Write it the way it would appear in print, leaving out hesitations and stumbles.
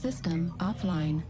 System offline.